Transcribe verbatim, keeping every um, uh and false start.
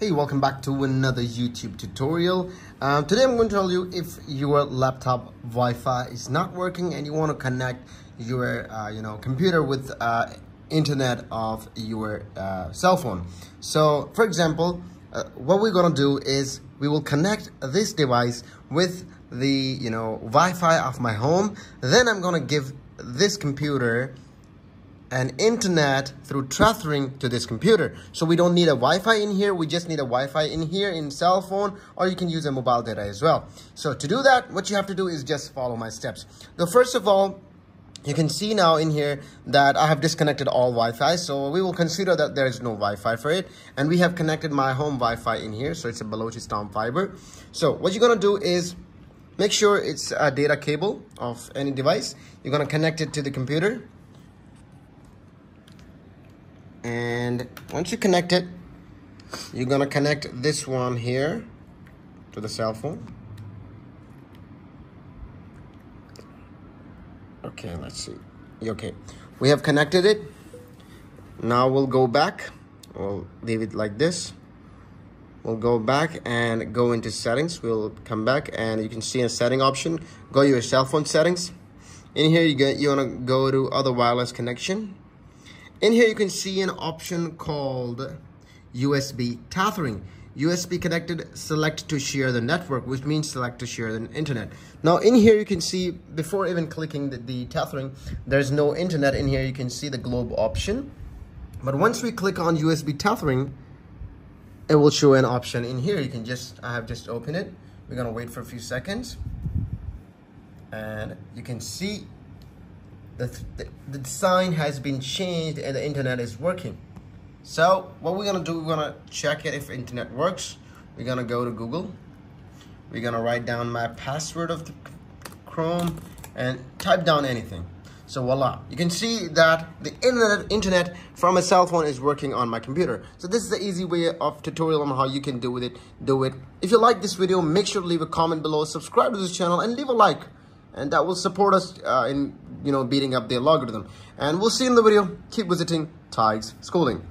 Hey, welcome back to another YouTube tutorial. Uh, today I'm going to tell you if your laptop Wi-Fi is not working and you want to connect your uh, you know computer with uh, internet of your uh, cell phone. So for example, uh, what we're going to do is we will connect this device with the you know Wi-Fi of my home. Then I'm going to give this computer an internet through tethering to this computer. So we don't need a Wi-Fi in here, we just need a Wi-Fi in here in cell phone, or you can use a mobile data as well. So to do that, what you have to do is just follow my steps. So first of all, you can see now in here that I have disconnected all Wi-Fi. So we will consider that there is no Wi-Fi for it. And we have connected my home Wi-Fi in here. So it's a Balochistan fiber. So what you're gonna do is make sure it's a data cable of any device. You're gonna connect it to the computer. And once you connect it, you're gonna connect this one here to the cell phone. Okay, let's see. Okay, we have connected it. Now we'll go back. We'll leave it like this. We'll go back and go into settings. We'll come back and you can see a setting option. Go to your cell phone settings. In here, you get you wanna go to other wireless connection. In here, you can see an option called U S B tethering. U S B connected, select to share the network, which means select to share the internet. Now in here, you can see before even clicking the, the tethering, there's no internet in here. You can see the globe option. But once we click on U S B tethering, it will show an option in here. You can just, I have just opened it. We're gonna wait for a few seconds. And you can see The, the sign has been changed and the internet is working. So what we're gonna do, we're gonna check it if internet works. We're gonna go to Google. We're gonna write down my password of the Chrome and type down anything. So voila, you can see that the internet, internet from a cell phone is working on my computer. So this is the easy way of tutorial on how you can do with it, do it. If you like this video, make sure to leave a comment below, subscribe to this channel and leave a like. And that will support us uh, in, you know, beating up the algorithm. And we'll see you in the video. Keep visiting Tiges Schooling.